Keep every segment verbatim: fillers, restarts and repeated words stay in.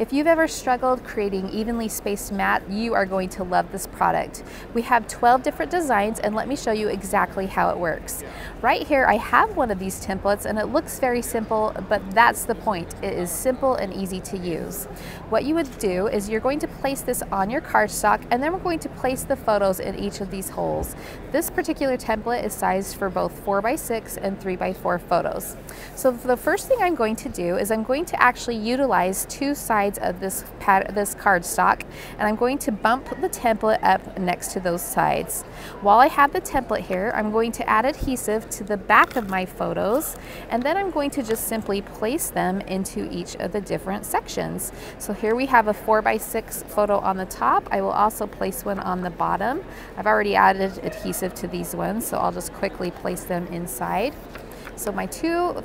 If you've ever struggled creating evenly spaced mat, you are going to love this product. We have twelve different designs, and let me show you exactly how it works. Right here, I have one of these templates, and it looks very simple, but that's the point. It is simple and easy to use. What you would do is you're going to place this on your cardstock, and then we're going to place the photos in each of these holes. This particular template is sized for both four by six and three by four photos. So the first thing I'm going to do is I'm going to actually utilize two sides of this, pad, this cardstock, and I'm going to bump the template up next to those sides. While I have the template here, I'm going to add adhesive to the back of my photos, and then I'm going to just simply place them into each of the different sections. So here we have a four by six photo on the top. I will also place one on the bottom. I've already added adhesive to these ones, so I'll just quickly place them inside. So my two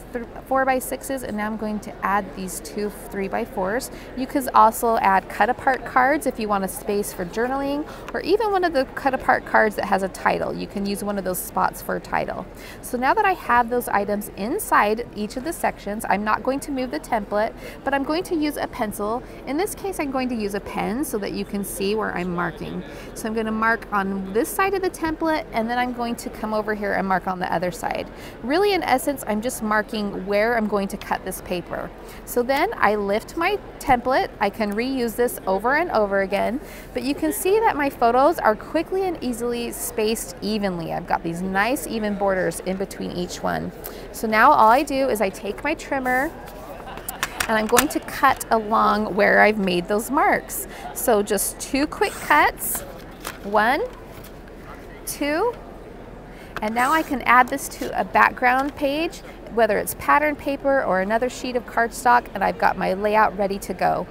four by sixes, and now I'm going to add these two three by fours. You could also add cut apart cards if you want a space for journaling, or even one of the cut apart cards that has a title. You can use one of those spots for a title. So now that I have those items inside each of the sections, I'm not going to move the template, but I'm going to use a pencil. In this case, I'm going to use a pen so that you can see where I'm marking. So I'm going to mark on this side of the template, and then I'm going to come over here and mark on the other side. Really, in essence, since I'm just marking where I'm going to cut this paper. So then I lift my template. I can reuse this over and over again, but you can see that my photos are quickly and easily spaced evenly. I've got these nice even borders in between each one. So now all I do is I take my trimmer, and I'm going to cut along where I've made those marks. So just two quick cuts, one, two, and now I can add this to a background page, whether it's pattern paper or another sheet of cardstock, and I've got my layout ready to go.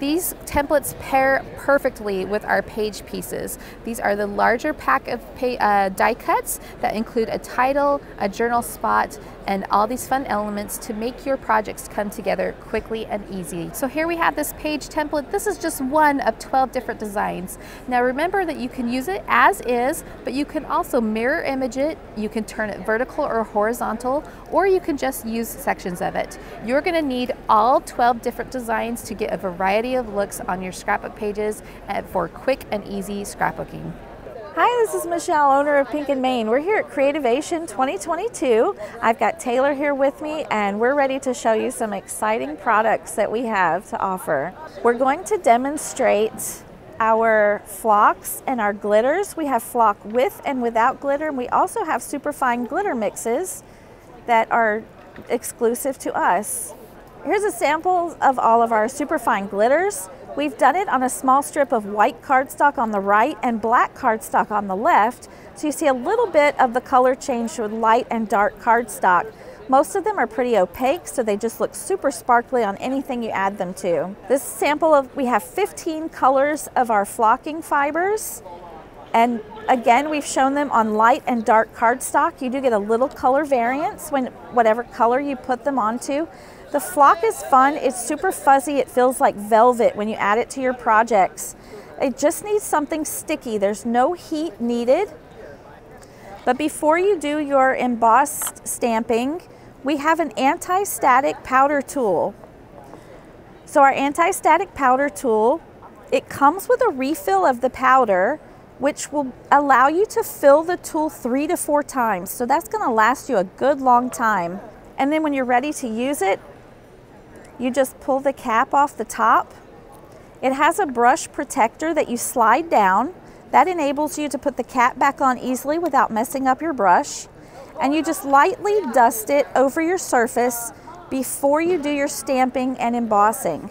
These templates pair perfectly with our page pieces. These are the larger pack of pay, uh, die cuts that include a title, a journal spot, and all these fun elements to make your projects come together quickly and easy. So here we have this page template. This is just one of twelve different designs. Now remember that you can use it as is, but you can also mirror image it. You can turn it vertical or horizontal, or you can just use sections of it. You're gonna need all twelve different designs to get a variety of looks on your scrapbook pages for quick and easy scrapbooking. Hi, this is Michelle, owner of Pink and Main. We're here at Creativation twenty twenty-two. I've got Taylor here with me, and we're ready to show you some exciting products that we have to offer. We're going to demonstrate our flocks and our glitters. We have flock with and without glitter, and we also have superfine glitter mixes that are exclusive to us. Here's a sample of all of our superfine glitters. We've done it on a small strip of white cardstock on the right and black cardstock on the left, so you see a little bit of the color change with light and dark cardstock. Most of them are pretty opaque, so they just look super sparkly on anything you add them to. This sample of, we have fifteen colors of our flocking fibers, and again, we've shown them on light and dark cardstock. You do get a little color variance when whatever color you put them onto. The flock is fun, it's super fuzzy, it feels like velvet when you add it to your projects. It just needs something sticky, there's no heat needed. But before you do your embossed stamping, we have an anti-static powder tool. So our anti-static powder tool, it comes with a refill of the powder, which will allow you to fill the tool three to four times. So that's gonna last you a good long time. And then when you're ready to use it, you just pull the cap off the top. It has a brush protector that you slide down. That enables you to put the cap back on easily without messing up your brush. And you just lightly dust it over your surface before you do your stamping and embossing.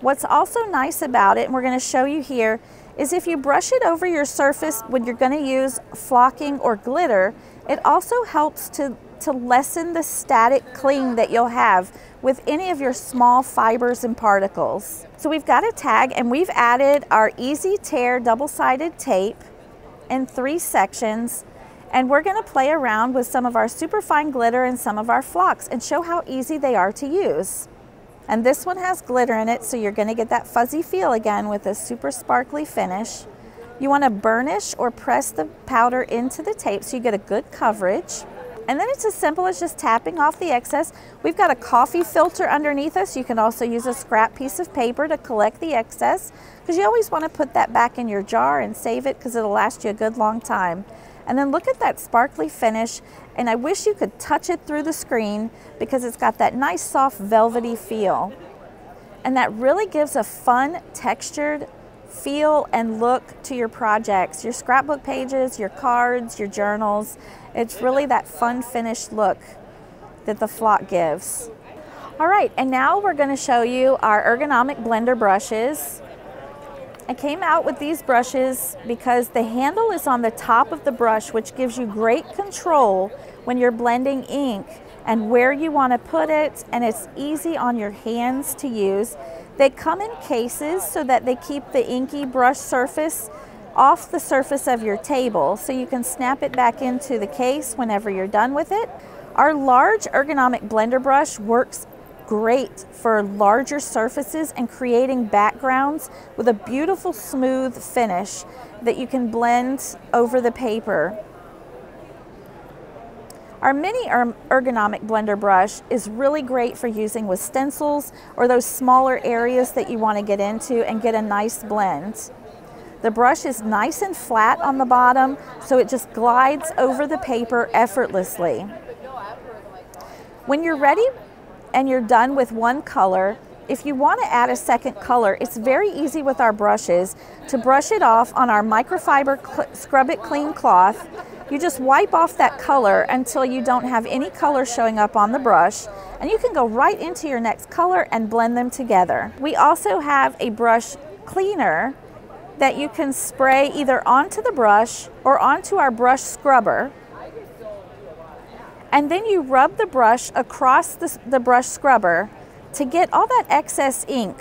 What's also nice about it, and we're going to show you here, is if you brush it over your surface when you're going to use flocking or glitter, it also helps to to lessen the static cling that you'll have with any of your small fibers and particles. So we've got a tag, and we've added our Easy Tear double-sided tape in three sections, and we're gonna play around with some of our superfine glitter and some of our flocks and show how easy they are to use. And this one has glitter in it, so you're gonna get that fuzzy feel again with a super sparkly finish. You wanna burnish or press the powder into the tape so you get a good coverage. And then it's as simple as just tapping off the excess. We've got a coffee filter underneath us. You can also use a scrap piece of paper to collect the excess, because you always want to put that back in your jar and save it, because it'll last you a good long time. And then look at that sparkly finish, and I wish you could touch it through the screen because it's got that nice soft velvety feel. And that really gives a fun textured feel and look to your projects, your scrapbook pages, your cards, your journals. It's really that fun finished look that the flock gives. All right, and now we're going to show you our ergonomic blender brushes. I came out with these brushes because the handle is on the top of the brush, which gives you great control when you're blending ink and where you want to put it, and it's easy on your hands to use. They come in cases so that they keep the inky brush surface off the surface of your table, so you can snap it back into the case whenever you're done with it. Our large ergonomic blender brush works great for larger surfaces and creating backgrounds with a beautiful smooth finish that you can blend over the paper. Our mini ergonomic blender brush is really great for using with stencils or those smaller areas that you want to get into and get a nice blend. The brush is nice and flat on the bottom, so it just glides over the paper effortlessly. When you're ready and you're done with one color, if you want to add a second color, it's very easy with our brushes to brush it off on our microfiber Scrub It Clean cloth. You just wipe off that color until you don't have any color showing up on the brush, and you can go right into your next color and blend them together. We also have a brush cleaner that you can spray either onto the brush or onto our brush scrubber. And then you rub the brush across the, the brush scrubber to get all that excess ink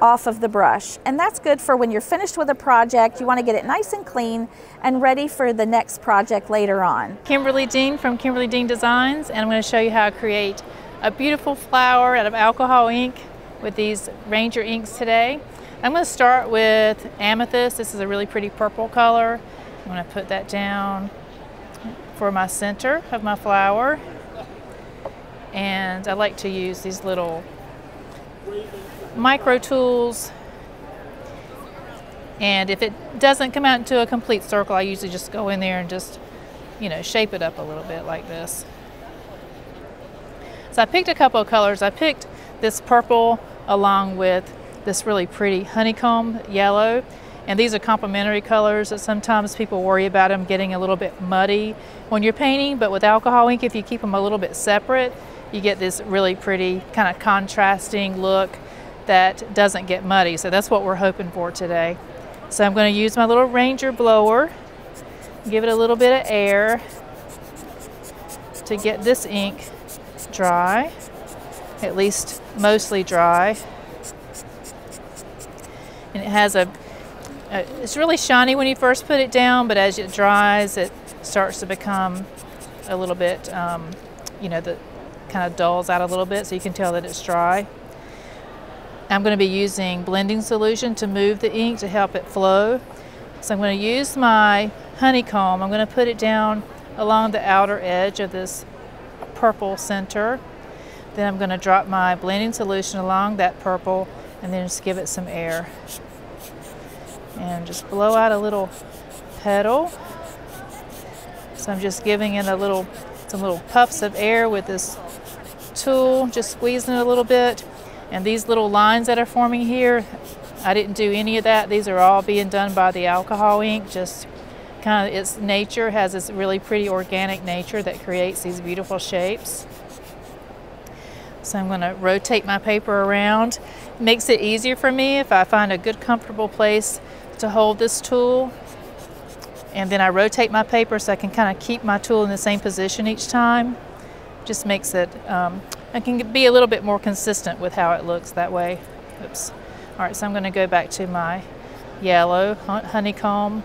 off of the brush. And that's good for when you're finished with a project, you want to get it nice and clean and ready for the next project later on. Kimberly Dean from Kimberly Dean Designs, and I'm going to show you how I create a beautiful flower out of alcohol ink with these Ranger inks today. I'm going to start with amethyst. This is a really pretty purple color. I'm going to put that down for my center of my flower, and I like to use these little micro tools, and if it doesn't come out into a complete circle, I usually just go in there and just, you know, shape it up a little bit like this. So I picked a couple of colors. I picked this purple along with this really pretty honeycomb yellow. And these are complementary colors that sometimes people worry about them getting a little bit muddy when you're painting, but with alcohol ink, if you keep them a little bit separate, you get this really pretty kind of contrasting look that doesn't get muddy. So that's what we're hoping for today. So I'm going to use my little Ranger blower, give it a little bit of air to get this ink dry, at least mostly dry. And it has a It's really shiny when you first put it down, but as it dries, it starts to become a little bit, um, you know, the kind of dulls out a little bit, so you can tell that it's dry. I'm going to be using blending solution to move the ink to help it flow. So I'm going to use my honeycomb. I'm going to put it down along the outer edge of this purple center. Then I'm going to drop my blending solution along that purple and then just give it some air. And just blow out a little petal. So I'm just giving it a little, some little puffs of air with this tool, just squeezing it a little bit. And these little lines that are forming here, I didn't do any of that. These are all being done by the alcohol ink. Just kind of its nature has this really pretty organic nature that creates these beautiful shapes. So I'm going to rotate my paper around. It makes it easier for me if I find a good comfortable place to hold this tool, and then I rotate my paper so I can kind of keep my tool in the same position each time. Just makes it, um, I can be a little bit more consistent with how it looks that way. Oops. All right, so I'm going to go back to my yellow honeycomb,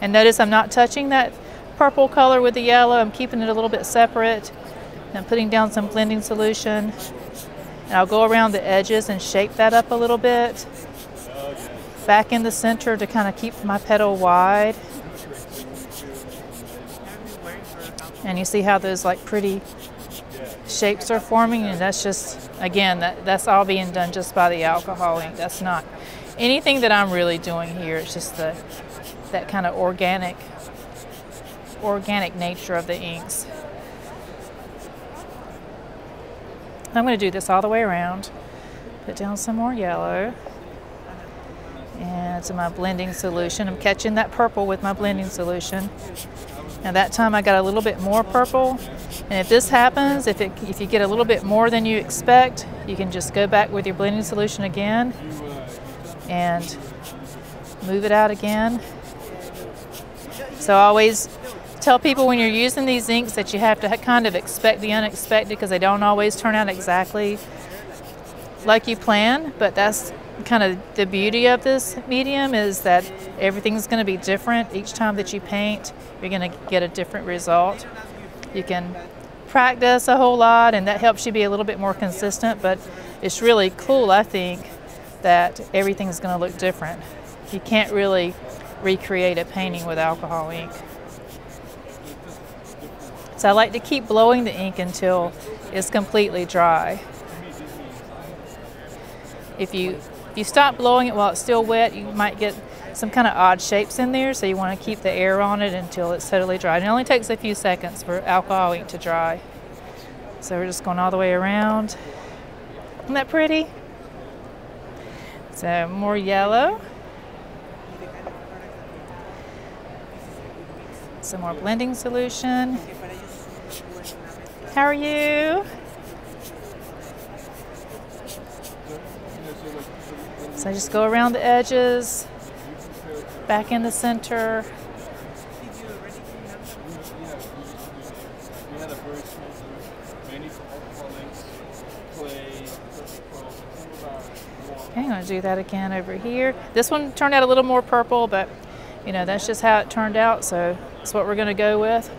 and notice I'm not touching that purple color with the yellow. I'm keeping it a little bit separate. I'm putting down some blending solution, and I'll go around the edges and shape that up a little bit. Back in the center to kind of keep my petal wide. And you see how those like pretty shapes are forming, and that's just, again, that, that's all being done just by the alcohol ink. That's not anything that I'm really doing here. It's just the, that kind of organic, organic nature of the inks. I'm going to do this all the way around. Put down some more yellow. And to my blending solution. I'm catching that purple with my blending solution. Now that time I got a little bit more purple. And if this happens, if, it, if you get a little bit more than you expect, you can just go back with your blending solution again and move it out again. So I always tell people when you're using these inks that you have to kind of expect the unexpected, because they don't always turn out exactly like you plan, but that's kind of the beauty of this medium, is that everything's going to be different. Each time that you paint, you're going to get a different result. You can practice a whole lot, and that helps you be a little bit more consistent, but it's really cool, I think, that everything's going to look different. You can't really recreate a painting with alcohol ink. So I like to keep blowing the ink until it's completely dry. If you If you stop blowing it while it's still wet, you might get some kind of odd shapes in there, so you want to keep the air on it until it's totally dry. And it only takes a few seconds for alcohol ink to dry. So we're just going all the way around. Isn't that pretty? So more yellow. Some more blending solution. How are you? So I just go around the edges, back in the center. Okay, I'm gonna do that again over here. This one turned out a little more purple, but you know, that's just how it turned out, so that's what we're gonna go with.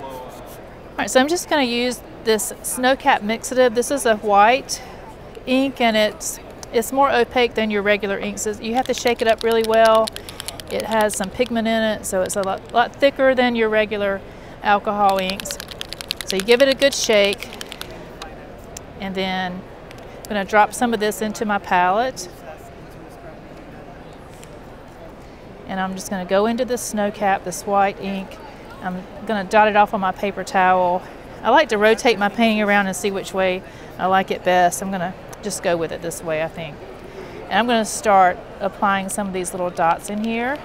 All right, so I'm just gonna use this Snowcap Mixative. This is a white ink, and it's it's more opaque than your regular ink, so you have to shake it up really well. It has some pigment in it, so it's a lot, lot thicker than your regular alcohol inks. So you give it a good shake, and then I'm going to drop some of this into my palette, and I'm just going to go into this snow cap, this white ink. I'm going to dot it off on my paper towel. I like to rotate my painting around and see which way I like it best. I'm going to just go with it this way, I think. And I'm going to start applying some of these little dots in here,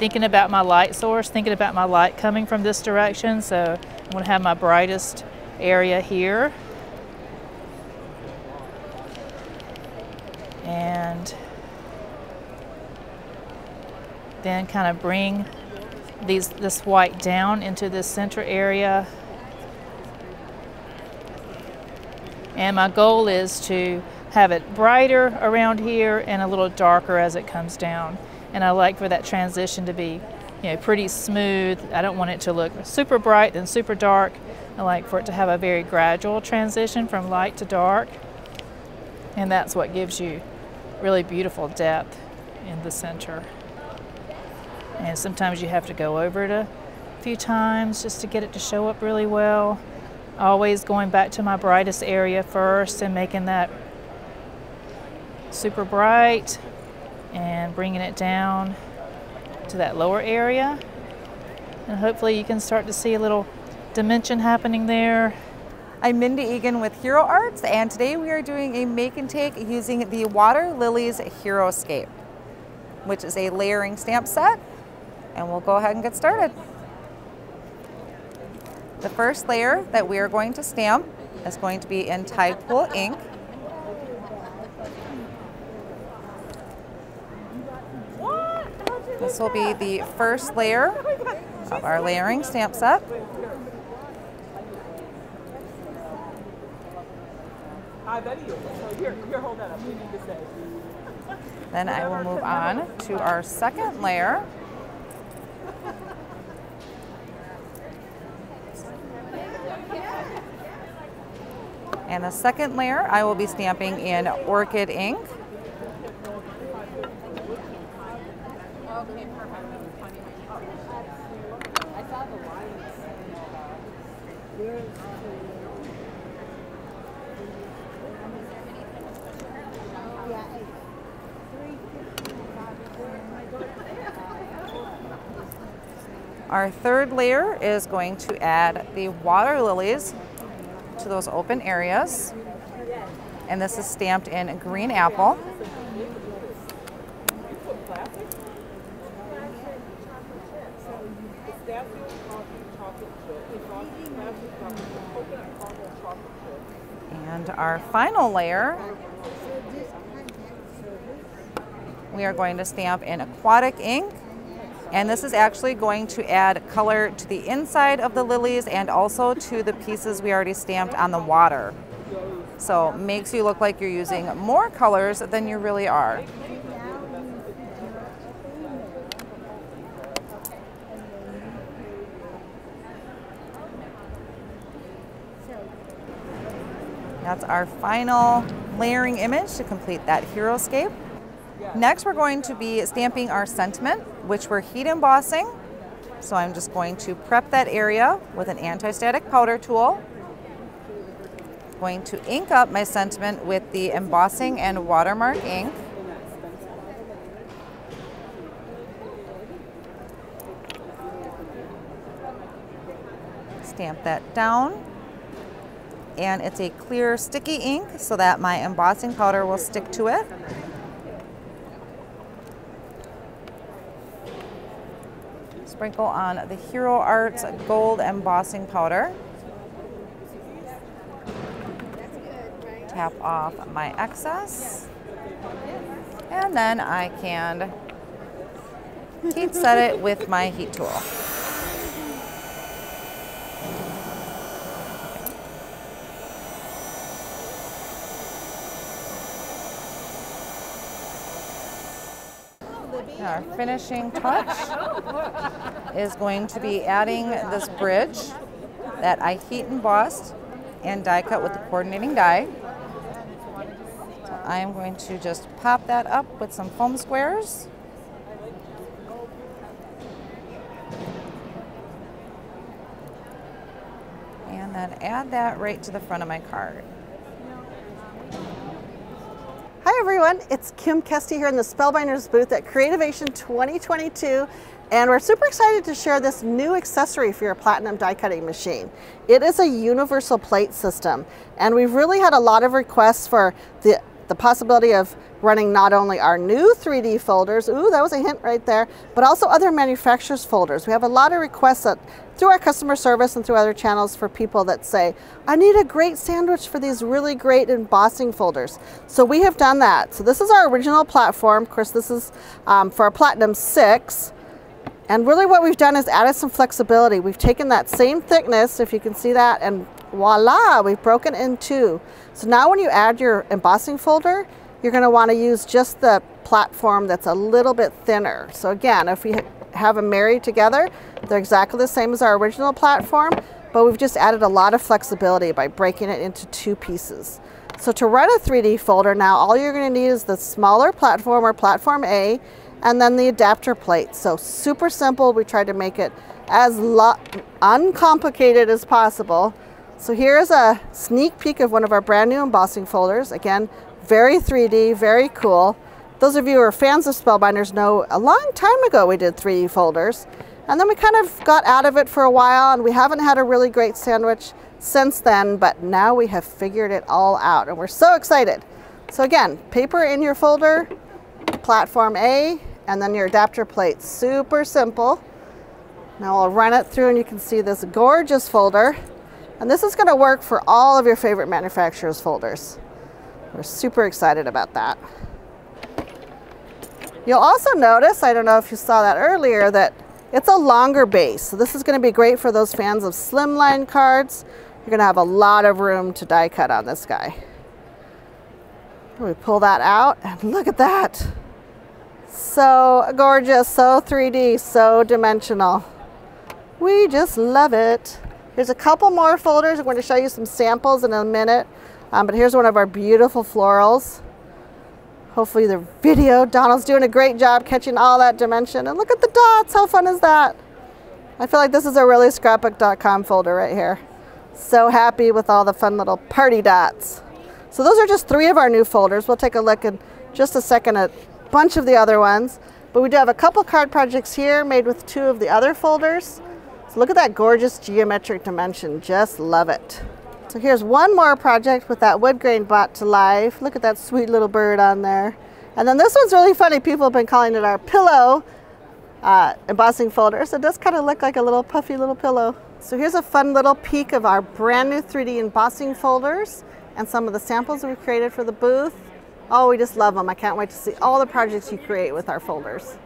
thinking about my light source, thinking about my light coming from this direction. So I'm going to have my brightest area here. And then kind of bring these this white down into this center area. And my goal is to have it brighter around here and a little darker as it comes down. And I like for that transition to be, you know, pretty smooth. I don't want it to look super bright then super dark. I like for it to have a very gradual transition from light to dark. And that's what gives you really beautiful depth in the center. And sometimes you have to go over it a few times just to get it to show up really well. Always going back to my brightest area first and making that super bright and bringing it down to that lower area. And hopefully you can start to see a little dimension happening there. I'm Mindy Egan with Hero Arts, and today we are doing a make and take using the Water Lilies HeroScape, which is a layering stamp set, and we'll go ahead and get started. The first layer that we are going to stamp is going to be in Tide Pool Ink. This will be the first layer of our layering stamp set. Then I will move on to our second layer. And the second layer, I will be stamping in Orchid Ink. Our third layer is going to add the water lilies to those open areas. And this is stamped in green apple. And our final layer, we are going to stamp in aquatic ink. And this is actually going to add color to the inside of the lilies and also to the pieces we already stamped on the water. So makes you look like you're using more colors than you really are. That's our final layering image to complete that HeroScape. Next, we're going to be stamping our sentiment, which we're heat embossing. So I'm just going to prep that area with an anti-static powder tool. I'm going to ink up my sentiment with the embossing and watermark ink. Stamp that down. And it's a clear sticky ink so that my embossing powder will stick to it. Sprinkle on the Hero Arts gold embossing powder. Tap off my excess. And then I can heat set it with my heat tool. Our finishing touch is going to be adding this bridge that I heat embossed and die cut with the coordinating die. So I'm going to just pop that up with some foam squares. And then add that right to the front of my card. Hi everyone, it's Kim Kesty here in the Spellbinders booth at Creativation twenty twenty-two, and we're super excited to share this new accessory for your Platinum die cutting machine. It is a universal plate system, and we've really had a lot of requests for the, the possibility of running not only our new three D folders, ooh, that was a hint right there, but also other manufacturers' folders. We have a lot of requests that through our customer service and through other channels for people that say, I need a great sandwich for these really great embossing folders. So we have done that. So this is our original platform. Of course, this is um, for our Platinum six. And really what we've done is added some flexibility. We've taken that same thickness, if you can see that, and voila, we've broken in two. So now when you add your embossing folder, you're gonna wanna use just the platform that's a little bit thinner. So again, if we have them married together, they're exactly the same as our original platform, but we've just added a lot of flexibility by breaking it into two pieces. So to run a three D folder now, all you're gonna need is the smaller platform or platform A, and then the adapter plate. So super simple, we tried to make it as uncomplicated as possible. So here's a sneak peek of one of our brand new embossing folders. Again, very three D, very cool. Those of you who are fans of Spellbinders know a long time ago we did three D folders, and then we kind of got out of it for a while, and we haven't had a really great sandwich since then, but now we have figured it all out, and we're so excited. So again, paper in your folder, platform A, and then your adapter plate, super simple. Now I'll run it through and you can see this gorgeous folder, and this is gonna work for all of your favorite manufacturers' folders. We're super excited about that. You'll also notice, I don't know if you saw that earlier, that it's a longer base. So this is gonna be great for those fans of slimline cards. You're gonna have a lot of room to die cut on this guy. We pull that out and look at that. So gorgeous, so three D, so dimensional. We just love it. Here's a couple more folders. I'm going to show you some samples in a minute, um, but here's one of our beautiful florals. Hopefully the video, Donald's doing a great job catching all that dimension. And look at the dots, how fun is that? I feel like this is a really Scrapbook dot com folder right here. So happy with all the fun little party dots. So those are just three of our new folders. We'll take a look in just a second at a bunch of the other ones. But we do have a couple card projects here made with two of the other folders. So look at that gorgeous geometric dimension. Just love it. So here's one more project with that wood grain brought to life. Look at that sweet little bird on there. And then this one's really funny. People have been calling it our pillow uh, embossing folder. So it does kind of look like a little puffy little pillow. So here's a fun little peek of our brand new three D embossing folders and some of the samples we created for the booth. Oh, we just love them. I can't wait to see all the projects you create with our folders.